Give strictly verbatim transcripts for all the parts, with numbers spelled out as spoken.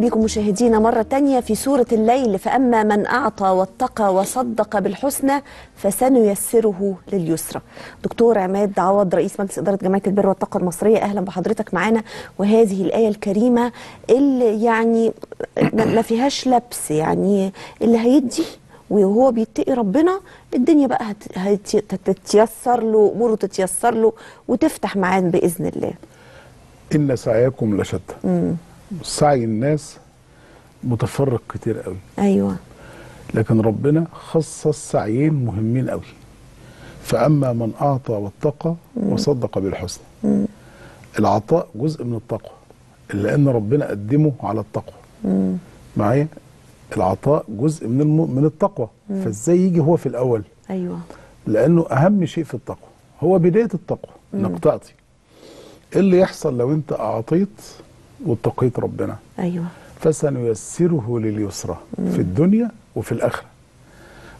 بكم مشاهدينا مرة تانية في سورة الليل. فأما من أعطى واتقى وصدق بالحسنى فسنيسره لليسرى. دكتور عماد عوض رئيس مجلس إدارة جمعية البر والتقوى المصرية، أهلا بحضرتك معانا. وهذه الآية الكريمة اللي يعني ما فيهاش لبس، يعني اللي هيدي وهو بيتقي ربنا الدنيا بقى هتتيسر له، أموره تتيسر له وتفتح معاه بإذن الله. إن سعيكم لشتى. سعي الناس متفرق كتير قوي، ايوه، لكن ربنا خصص سعيين مهمين قوي. فاما من اعطى واتقى وصدق بالحسنى، العطاء جزء من التقوى اللي ان ربنا قدمه على التقوى. مم. معايا، العطاء جزء من الم... من التقوى. مم. فازاي يجي هو في الاول؟ ايوه، لانه اهم شيء في التقوى هو بدايه التقوى، انك تعطي. ايه اللي يحصل لو انت اعطيت واتقيت ربنا؟ ايوه، فسنيسره لليسرى في الدنيا وفي الاخره.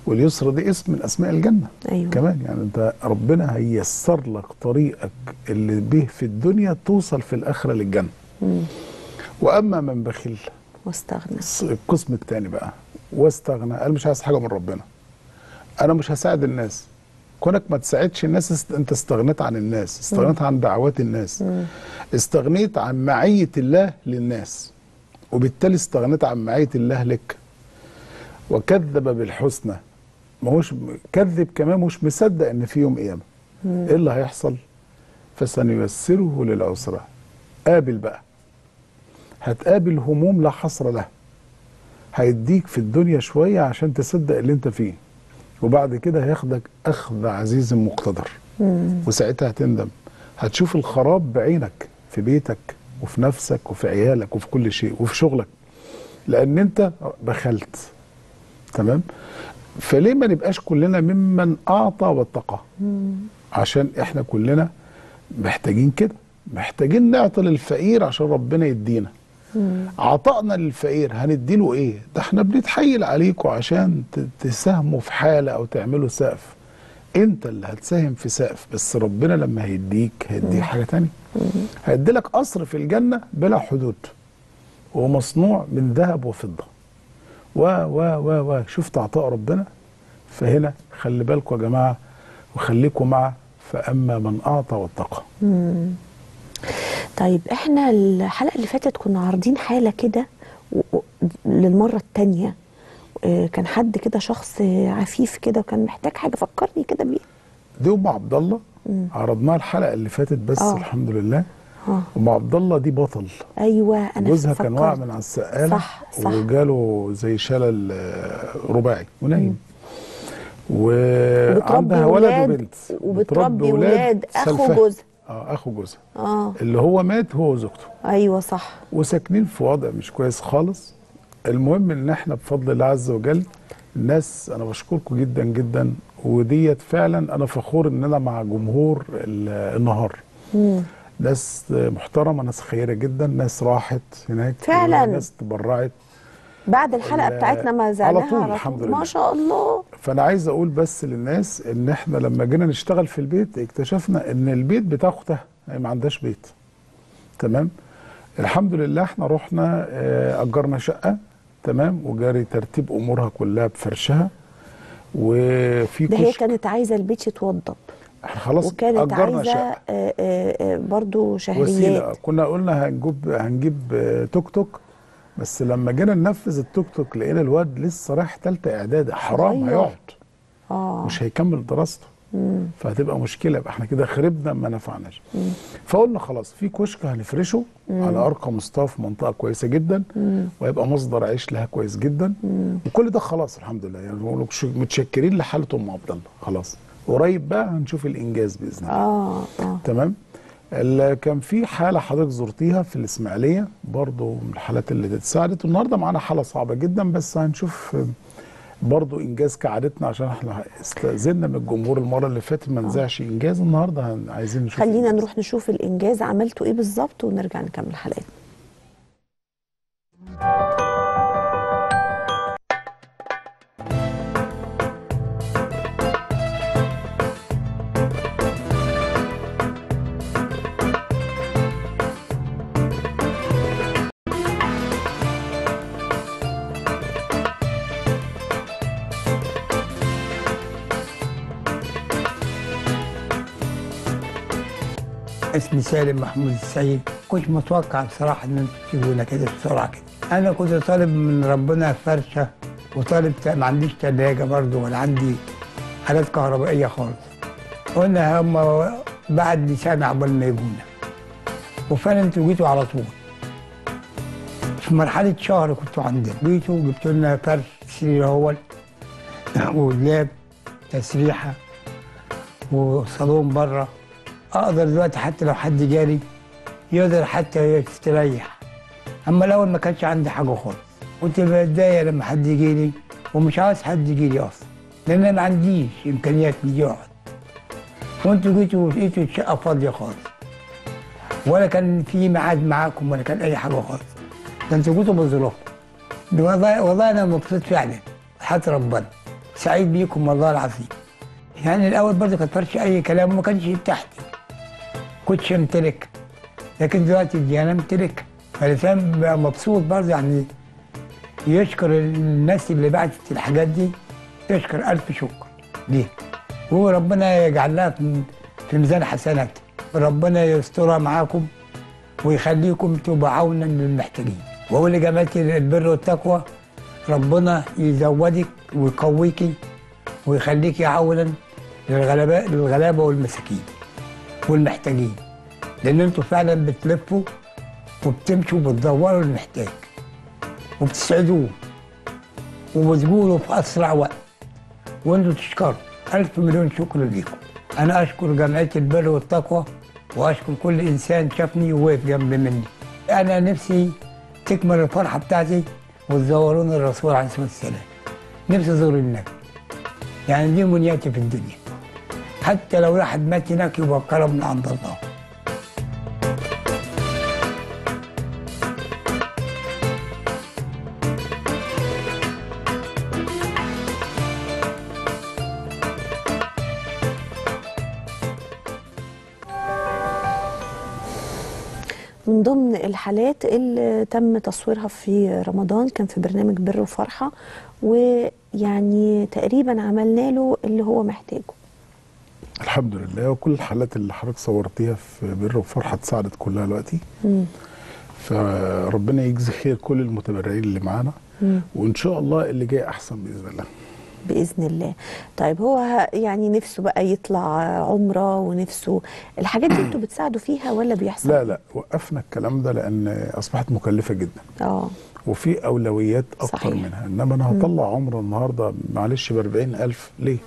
واليسرى دي اسم من اسماء الجنه. أيوة. كمان يعني انت ربنا هييسر لك طريقك اللي به في الدنيا توصل في الاخره للجنه. مم. واما من بخل واستغنى، القسم الثاني بقى، واستغنى، قال مش عايز حاجه من ربنا، انا مش هساعد الناس. كونك ما تساعدش الناس، انت استغنيت عن الناس، استغنيت عن دعوات الناس، استغنيت عن معية الله للناس، وبالتالي استغنيت عن معية الله لك. وكذب بالحسنى، ما هوش كذب كمان، مش مصدق ان في يوم قيامه. ايه اللي هيحصل؟ فسنيسره للعسرى. قابل بقى، هتقابل هموم لا حصر لها، هيديك في الدنيا شويه عشان تصدق اللي انت فيه، وبعد كده هياخدك اخذ عزيز مقتدر. مم. وساعتها هتندم، هتشوف الخراب بعينك في بيتك وفي نفسك وفي عيالك وفي كل شيء وفي شغلك، لان انت بخلت. تمام؟ فليه ما نبقاش كلنا ممن اعطى واتقى؟ عشان احنا كلنا محتاجين كده، محتاجين نعطي للفقير عشان ربنا يدينا. عطائنا للفقير هنديله ايه؟ ده احنا بنتحايل عليكم عشان تساهموا في حاله او تعملوا سقف. انت اللي هتساهم في سقف، بس ربنا لما هيديك هيديك حاجه ثانيه. هيديلك قصر في الجنه بلا حدود، ومصنوع من ذهب وفضه. و و و و شفت عطاء ربنا؟ فهنا خلي بالكم يا جماعه، وخليكم مع فاما من اعطى واتقى. طيب، احنا الحلقه اللي فاتت كنا عارضين حاله كده للمره الثانيه. كان حد كده، شخص عفيف كده، وكان محتاج حاجه، فكرني كده بيها. دي ام عبد الله، عرضناها الحلقه اللي فاتت بس. أوه. الحمد لله. أوه. ام عبد الله دي بطل. ايوه، انا جوزها كان واقع من على السقاله، صح صح، وجاله زي شلل رباعي ونايم، وعندها ولد وبنت، وبتربي ولاد اخو جوزها. اه اخو جوزها اه اللي هو مات هو وزوجته. ايوه صح. وساكنين في وضع مش كويس خالص. المهم ان احنا بفضل الله عز وجل، الناس، انا بشكركم جدا جدا، وديت فعلا انا فخور ان انا مع جمهور النهار. مم. ناس محترمه، ناس خيره جدا، ناس راحت هناك فعلا، ناس تبرعت بعد الحلقه بتاعتنا ما زعلناها على طول، على طول. الحمد لله، ما شاء الله. فانا عايز اقول بس للناس ان احنا لما جينا نشتغل في البيت اكتشفنا ان البيت بتاع اختها يعني ما عندهاش بيت. تمام؟ الحمد لله احنا رحنا اجرنا شقه، تمام، وجاري ترتيب امورها كلها بفرشها، وفي ده هي كانت عايزه البيت يتوضب خلاص، وكانت عايزه برضه شهريات، وسيله. كنا قلنا هنجيب هنجيب توك توك، بس لما جينا ننفذ التوك توك لقينا الواد لسه رايح ثالثه اعدادي، حرام هيقعد. اه مش هيكمل دراسته. مم. فهتبقى مشكله، يبقى احنا كده خربنا ما نفعناش. مم. فقلنا خلاص في كشك هنفرشه. مم. على ارقى مستوى في منطقه كويسه جدا. مم. وهيبقى مصدر عيش لها كويس جدا. مم. وكل ده خلاص الحمد لله، يعني بقول لك متشكرين لحاله ام عبد الله. خلاص قريب بقى هنشوف الانجاز باذن الله. اه اه تمام. كان في حاله حضرتك زرتيها في الاسماعيليه برضو من الحالات اللي اتساعدت، والنهارده معانا حاله صعبه جدا، بس هنشوف برضو انجاز كعادتنا، عشان احنا استاذنا من الجمهور المره اللي فاتت ما نزعش انجاز. النهارده عايزين نشوف، خلينا إنجاز. نروح نشوف الانجاز عملتوا ايه بالظبط، ونرجع نكمل حلقتنا. اسمي سالم محمود السيد. كنت متوقع بصراحه ان تجيبونا كده بسرعه كده. انا كنت طالب من ربنا فرشه، وطالب ما عنديش ثلاجه برضه ولا عندي حاجات كهربائيه خالص. قلنا هم بعد سنه عقبال ما يجونا، وفعلا انتوا جيتوا على طول. في مرحله شهر كنتوا عندنا، جيتوا وجبتوا لنا فرش سرير اول ودولاب تسريحه وصالون بره. اقدر دلوقتي حتى لو حد جالي يقدر حتى يستريح، اما الاول ما كانش عندي حاجه خالص. كنت بتضايق لما حد يجي لي، ومش عاوز حد يجي لي اصلا، لان انا ما عنديش امكانيات اني اقعد. وانتوا جيتوا ولقيتوا الشقه فاضيه خالص، ولا كان في ميعاد معاكم ولا كان اي حاجه خالص، ده انتوا جيتوا بظروفكم. والله والله انا مبسوط فعلا حياة ربنا، سعيد بيكم والله العظيم. يعني الاول برضه كانت فرش اي كلام وما كانش تحتي، كنتش امتلك، لكن دلوقتي دي انا امتلك. فالانسان بقى مبسوط برضه، يعني يشكر الناس اللي بعتت الحاجات دي، تشكر الف شكر ليه، وربنا يجعلها في ميزان حسناتها، وربنا يسترها معاكم ويخليكم تبقوا عونا للمحتاجين. واقول لجمعية البر والتقوى ربنا يزودك ويقويكي ويخليكي عونا للغلباء للغلابه والمساكين والمحتاجين، لان انتوا فعلا بتلفوا وبتمشوا وبتدوروا المحتاج وبتسعدوه وبتقولوا في اسرع وقت، وانتوا تشكروا. الف مليون شكر ليكم. انا اشكر جمعيه البر والتقوى، واشكر كل انسان شافني ووقف جنب مني. انا نفسي تكمل الفرحه بتاعتي وتزوروني الرسول عليه الصلاه والسلام. نفسي ازور النبي، يعني دي منيتي في الدنيا، حتى لو واحد مات هناك يبقى كرم من عند الله. من ضمن الحالات اللي تم تصويرها في رمضان كان في برنامج بر وفرحة، ويعني تقريبا عملنا له اللي هو محتاجه الحمد لله. وكل الحالات اللي حضرتك صورتيها في بر وفرحة اتساعدت كلها دلوقتي، فربنا يجزي خير كل المتبرعين اللي معانا، وان شاء الله اللي جاي احسن باذن الله. باذن الله. طيب هو يعني نفسه بقى يطلع عمره ونفسه الحاجات دي انتوا بتساعدوا فيها ولا بيحصل؟ لا لا وقفنا الكلام ده، لان اصبحت مكلفه جدا. اه وفي اولويات اكتر صحيح. منها، انما انا هطلع عمره النهارده معلش ب أربعين ألف ليه؟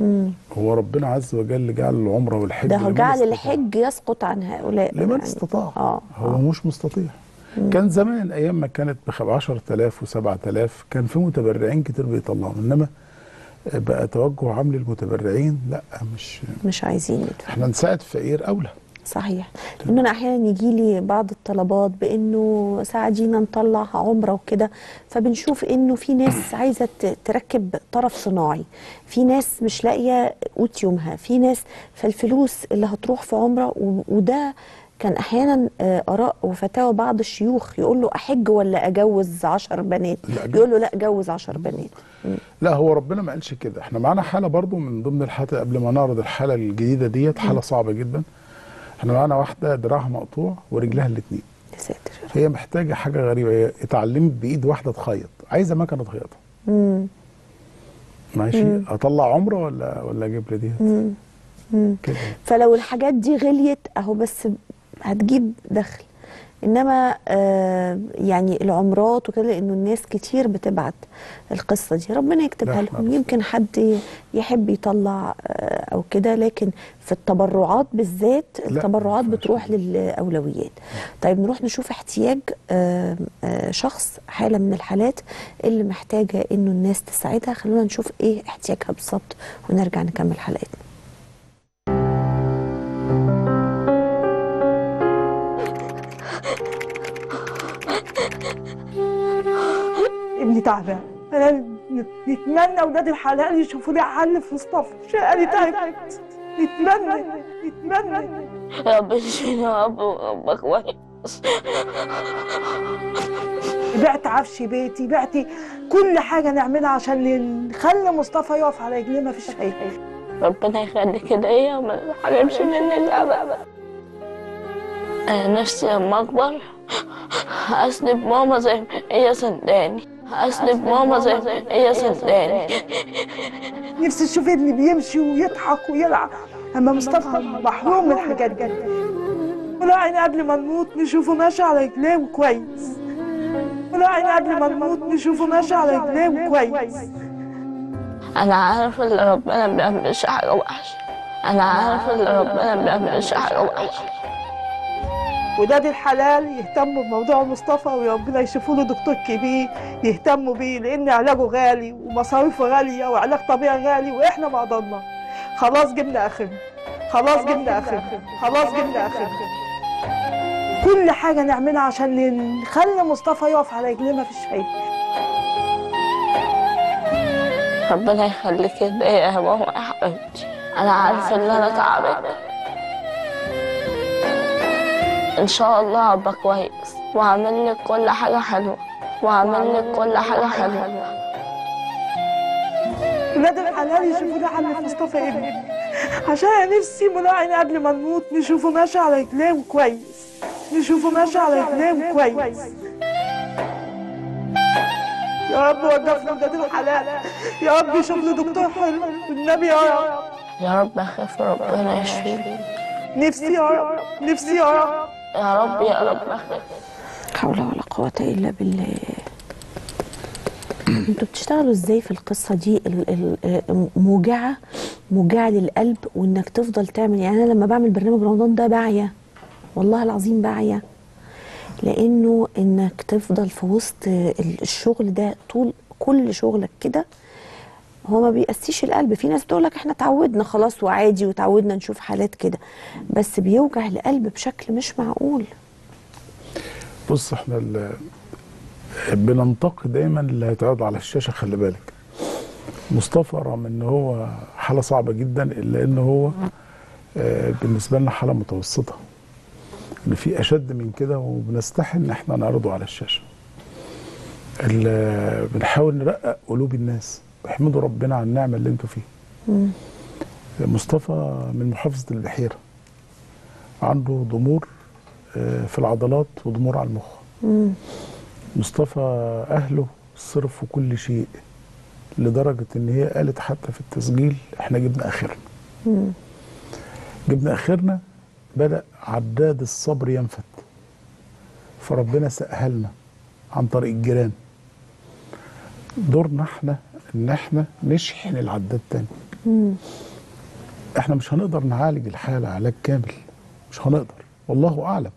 مم. هو ربنا عز وجل جعل العمره والحج، ده هو جعل الحج يسقط عن هؤلاء لمن يعني. استطاع. اه هو مش مستطيع. مم. كان زمان ايام ما كانت ب عشرة آلاف وسبعة آلاف كان في متبرعين كتير بيطلعوا، انما بقى توجه عام للمتبرعين لا مش مش عايزين يدفعوا. احنا نساعد فقير اولى صحيح. لان انا احيانا يجي لي بعض الطلبات بانه ساعدينا نطلع عمره وكده، فبنشوف انه في ناس عايزه تركب طرف صناعي، في ناس مش لاقيه قوت يومها، في ناس فالفلوس اللي هتروح في عمره. وده كان احيانا اراء وفتاوى بعض الشيوخ، يقول له احج ولا اجوز عشر بنات، يقول له لا جوز عشر بنات. لا هو ربنا ما قالش كده. احنا معانا حاله برضو من ضمن الحالات، قبل ما نعرض الحاله الجديده ديت، حاله صعبه جدا. احنا معانا واحده دراعها مقطوع ورجلها الاثنين، يا ساتر، هي محتاجه حاجه غريبه. هي اتعلمت بايد واحده تخيط، عايزه مكنه تخيطها. امم ماشي، اطلع عمره ولا ولا اجيب لي ديت؟ امم فلو الحاجات دي غليت اهو بس هتجيب دخل، انما آه يعني العمرات وكده، لانه الناس كتير بتبعت القصه دي، ربنا يكتبها لهم. يمكن حد يحب يطلع آه او كده، لكن في التبرعات بالذات التبرعات بتروح للاولويات. طيب نروح نشوف احتياج آه آه شخص، حاله من الحالات اللي محتاجه انه الناس تساعدها. خلونا نشوف ايه احتياجها بالظبط ونرجع نكمل حلقتنا. ابني تعبان، انا نتمنى اولاد الحلال يشوفوا لي حل في مصطفى. انا تعبت، نتمنى نتمنى يا رب اشفينا يا رب وربك كويس. بعت عفش بيتي، بعت كل حاجه نعملها عشان نخلي مصطفى يقف على رجليه. ما فيش حاجه، ربنا يخليك كده. ايه ما حرمش مننا ابدا. انا نفسي لما اكبر اسند ماما زي ما هي سنداني، اسند ماما زي ما هي سنداني. نفسي اشوف ابني بيمشي ويضحك ويلعب، اما مصطفى محروم من الحاجات دي. ولو عيني قبل ما نموت نشوفه ماشي على رجليه وكويس. ولو عيني قبل ما نموت نشوفه ماشي على رجليه وكويس. انا عارف ان ربنا ما بيعملش حاجه وحشه، انا عارف ان ربنا ما بيعملش حاجه وحشه. وداد الحلال يهتموا بموضوع مصطفى وربنا يشوفوا له دكتور كبير يهتموا بيه، لان علاجه غالي ومصاريفه غاليه وعلاج طبيعي غالي، واحنا ما قدرنا. خلاص جبنا اخرنا، خلاص جبنا اخرنا، خلاص جبنا اخرنا. كل حاجه نعملها عشان نخلي مصطفى يقف على رجليه ما فيش فايده. ربنا يخليك انت يا ماما يا حبيبتي، انا عارفه ان انا تعبانه. إن شاء الله أبقى كويس وأعمل لك كل حاجة حلوة، وأعمل لك كل حاجة حلوة. ولاد الحلال يشوفوا ده عن مصطفى ابني، عشان أنا نفسي ملاعيني قبل ما نموت نشوفه ماشي على رجليه وكويس، نشوفه ماشي على رجليه وكويس. يا رب وقفنا ولاد الحلال، يا رب يشوف له دكتور حلو والنبي يا رب. يا رب أخاف ربنا يشفيه. نفسي يا رب، نفسي يا رب. يا رب يا رب. لا حول ولا قوة إلا بالله. انتوا بتشتغلوا ازاي في القصة دي؟ موجعة موجعة للقلب، وانك تفضل تعمل. يعني انا لما بعمل برنامج رمضان ده باعية والله العظيم باعية، لانه انك تفضل في وسط الشغل ده طول كل شغلك كده هو ما بيقسيش القلب. في ناس بتقول لك احنا اتعودنا خلاص وعادي وتعودنا نشوف حالات كده، بس بيوجع القلب بشكل مش معقول. بص احنا بننتقي دايما اللي هيتعرض على الشاشه. خلي بالك مصطفى رغم ان هو حاله صعبه جدا الا ان هو بالنسبه لنا حاله متوسطه، اللي في اشد من كده وبنستحي ان احنا نعرضه على الشاشه. اللي بنحاول نرقق قلوب الناس، احمدوا ربنا على النعمه اللي انتوا فيها. مصطفى من محافظه البحيره، عنده ضمور في العضلات وضمور على المخ. مم. مصطفى اهله صرفوا كل شيء لدرجه ان هي قالت حتى في التسجيل احنا جبنا اخرنا. مم. جبنا اخرنا. بدا عداد الصبر ينفد، فربنا سهلنا عن طريق الجيران. دورنا احنا ان احنا نشحن العداد تاني. مم. احنا مش هنقدر نعالج الحاله علاج كامل، مش هنقدر والله اعلم،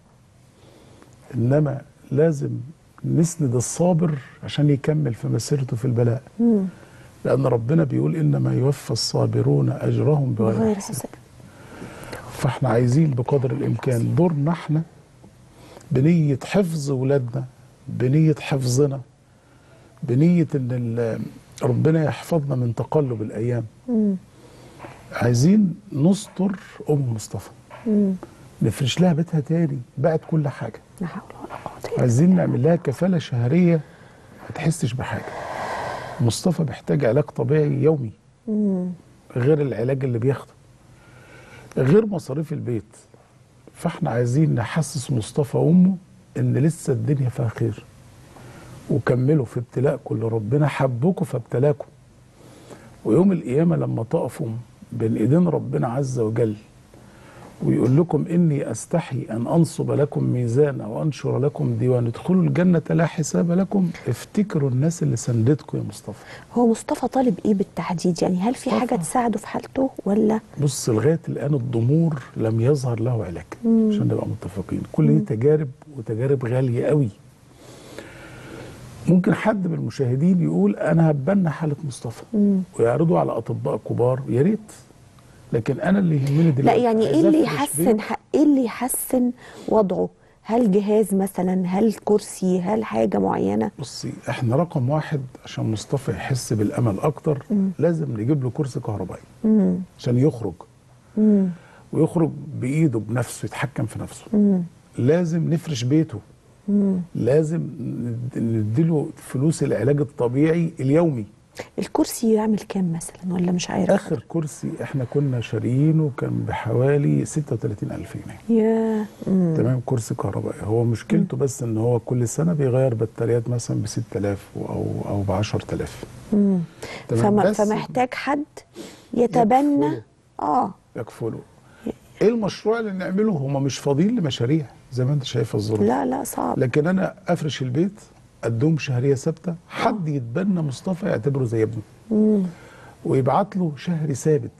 انما لازم نسند الصابر عشان يكمل في مسيرته في البلاء. مم. لان ربنا بيقول انما يوفى الصابرون اجرهم بغير حساب. فاحنا عايزين بقدر الامكان دورنا احنا بنيه حفظ اولادنا، بنيه حفظنا، بنيه ان ربنا يحفظنا من تقلب الايام. مم. عايزين نستر ام مصطفى، نفرش لها بيتها تاني، باعت كل حاجه. لا حول ولا قوه الا. عايزين نعمل لها كفاله شهريه ما تحسش بحاجه. مصطفى بيحتاج علاج طبيعي يومي. مم. غير العلاج اللي بياخده، غير مصاريف البيت. فاحنا عايزين نحسس مصطفى وامه ان لسه الدنيا فيها خير، وكملوا في ابتلاءكم اللي ربنا حبكم فابتلاكم، ويوم القيامه لما تقفوا بين ايدين ربنا عز وجل ويقول لكم اني استحي ان انصب لكم ميزانا وانشر لكم ديوان ادخلوا الجنه لا حساب لكم، افتكروا الناس اللي سندتكم يا مصطفى. هو مصطفى طالب ايه بالتحديد؟ يعني هل في حاجه تساعده في حالته ولا؟ بص لغايه الان الضمور لم يظهر له علاج، عشان نبقى متفقين. كل دي تجارب وتجارب غاليه قوي. ممكن حد من المشاهدين يقول انا هتبنى حاله مصطفى ويعرضه على اطباء كبار، يا ريت. لكن انا اللي يهمني دلوقتي لا، يعني ايه اللي يحسن ايه اللي يحسن وضعه؟ هل جهاز مثلا؟ هل كرسي؟ هل حاجه معينه؟ بصي احنا رقم واحد عشان مصطفى يحس بالامل اكتر مم. لازم نجيب له كرسي كهربائي مم. عشان يخرج مم. ويخرج بايده بنفسه، يتحكم في نفسه. مم. لازم نفرش بيته. مم. لازم نديله فلوس العلاج الطبيعي اليومي. الكرسي يعمل كام مثلا ولا مش عارف؟ اخر كرسي احنا كنا شاريينه كان بحوالي ستة وتلاتين ألف جنيه. ياه. تمام. كرسي كهربائي. هو مشكلته مم. بس ان هو كل سنه بيغير بطاريات مثلا ب ستة آلاف او او ب عشرة آلاف. امم فم فمحتاج حد يتبنى يكفله. اه يكفله. ايه المشروع اللي نعمله؟ هم مش فاضيين لمشاريع زي ما انت شايفه الظروف. لا لا صعب. لكن انا افرش البيت قدهم شهريه ثابته، حد يتبنى مصطفى يعتبره زي ابنه. امم ويبعت له شهري ثابت.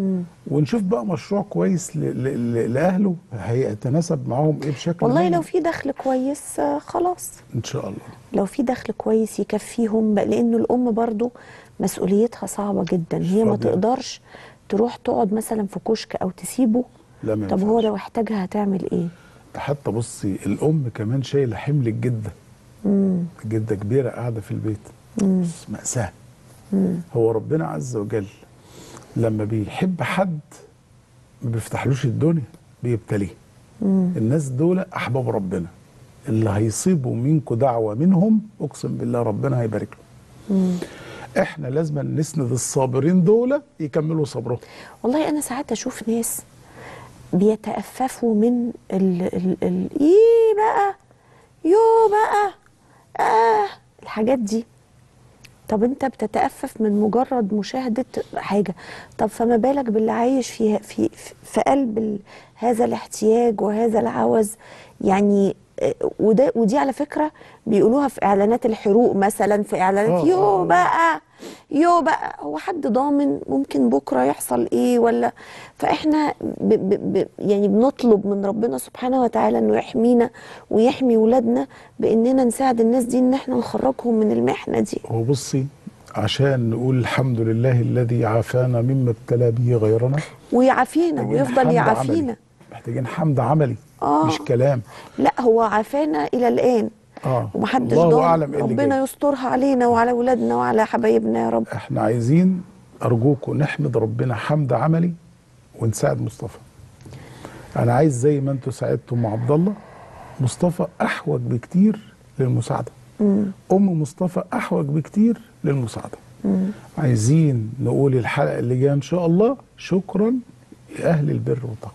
امم ونشوف بقى مشروع كويس ل ل ل لاهله هيتناسب معاهم ايه بشكل. والله مهم. لو في دخل كويس خلاص. ان شاء الله. لو في دخل كويس يكفيهم، لانه الام برضو مسؤوليتها صعبه جدا، هي ما تقدرش تروح تقعد مثلا في كشك او تسيبه. لا ما ينفعش. طب هو لو احتاجها هتعمل ايه؟ حتى بصي الام كمان شايله حمل الجده. امم جده كبيره قاعده في البيت. امم مأساة. امم هو ربنا عز وجل لما بيحب حد ما بيفتحلوش الدنيا، بيبتليه. امم الناس دول احباب ربنا، اللي هيصيبوا منكم دعوه منهم اقسم بالله ربنا هيبارك له. امم احنا لازم نسند الصابرين دول يكملوا صبرهم. والله انا ساعات اشوف ناس بيتأففوا من ال ال ال ايه بقى يو بقى اه الحاجات دي. طب انت بتتأفف من مجرد مشاهدة حاجة، طب فما بالك باللي عايش في في في قلب هذا الاحتياج وهذا العوز يعني. وده ودي على فكرة بيقولوها في اعلانات الحروق مثلا، في اعلانات يو بقى يو بقى هو حد ضامن ممكن بكرة يحصل ايه ولا؟ فاحنا ب ب ب يعني بنطلب من ربنا سبحانه وتعالى انه يحمينا ويحمي ولادنا باننا نساعد الناس دي ان احنا نخرجهم من المحنة دي. هو بصي عشان نقول الحمد لله الذي عافانا مما ابتلى به غيرنا ويعافينا ويفضل يعافينا. محتاجين حمد عملي. آه. مش كلام. لا هو عافانا الى الان. اه ومحدش ضامن، ربنا يسترها علينا وعلى اولادنا وعلى حبايبنا يا رب. احنا عايزين ارجوكم نحمد ربنا حمد عملي ونساعد مصطفى. انا عايز زي ما انتم ساعدتوا ام عبد الله، مصطفى احوج بكتير للمساعده. مم. ام مصطفى احوج بكتير للمساعده. مم. عايزين نقول الحلقه اللي جايه ان شاء الله شكرا لاهل البر والتقوى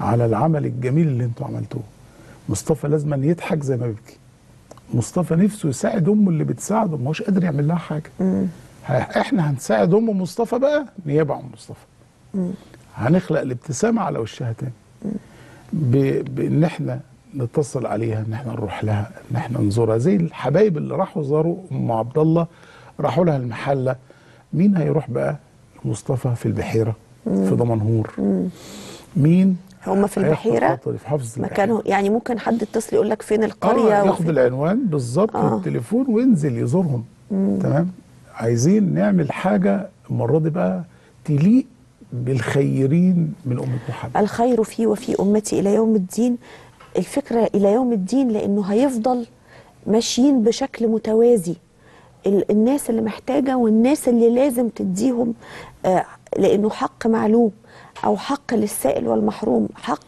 على العمل الجميل اللي انتوا عملتوه. مصطفى لازم يضحك زي ما بيبكي. مصطفى نفسه يساعد امه اللي بتساعده ما هوش قادر يعمل لها حاجه. مم. احنا هنساعد ام مصطفى بقى نيابه عن مصطفى. مم. هنخلق الابتسامه على وشها تاني. بان احنا نتصل عليها، ان احنا نروح لها، ان احنا نزورها زي الحبايب اللي راحوا زاروا ام عبد الله، راحوا لها المحله. مين هيروح بقى لمصطفى في البحيره؟ مم. في ضمنهور. مم. مين؟ هم في البحيره في حفظ مكانه يعني. ممكن حد اتصل يقول لك فين القريه. آه ياخد العنوان بالظبط والتليفون آه. وينزل يزورهم. مم. تمام. عايزين نعمل حاجه المره دي بقى تليق بالخيرين من امه محمد. الخير في وفي امتي الى يوم الدين. الفكره الى يوم الدين لانه هيفضل ماشيين بشكل متوازي، الناس اللي محتاجه والناس اللي لازم تديهم، آه لانه حق معلوم أو حق للسائل والمحروم، حق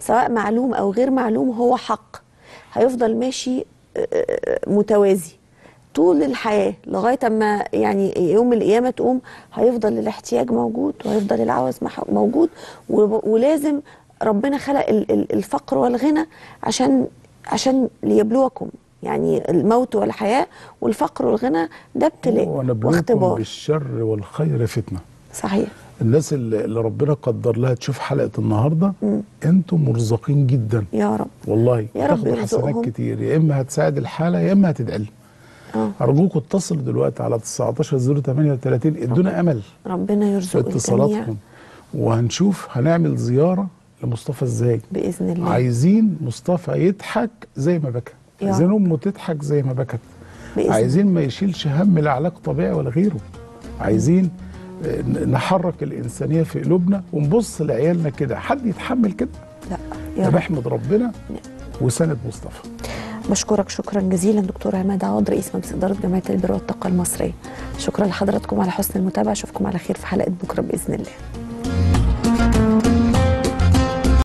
سواء معلوم أو غير معلوم هو حق هيفضل ماشي متوازي طول الحياة لغاية أما يعني يوم القيامة تقوم. هيفضل الاحتياج موجود وهيفضل العوز موجود، ولازم ربنا خلق الفقر والغنى عشان عشان ليبلوكم يعني، الموت والحياة والفقر والغنى ده ابتلاء واختبار. بالشر والخير فتنة. صحيح. الناس اللي ربنا قدر لها تشوف حلقه النهارده، انتم مرزقين جدا يا رب والله. يا رب حسنات كتير، يا اما هتساعد الحاله يا اما هتدعي. اه ارجوكم اتصلوا دلوقتي على تسعتاشر صفر تمانية وتلاتين، ادونا امل ربنا يرزق اتصالاتكم وهنشوف هنعمل زياره لمصطفى ازاي باذن الله. عايزين مصطفى يضحك زي ما بكى، عايزين امه تضحك زي ما بكت، عايزين ما يشيلش هم لا علاج طبيعي ولا غيره. عايزين نحرك الانسانيه في قلوبنا ونبص لعيالنا كده، حد يتحمل كده؟ لا يا رب. بحمد ربنا وسند مصطفى. بشكرك شكرا جزيلا دكتور عماد عوض رئيس مجلس اداره جمعيه البر والتقوى المصريه. شكرا لحضراتكم على حسن المتابعه، اشوفكم على خير في حلقه بكره باذن الله.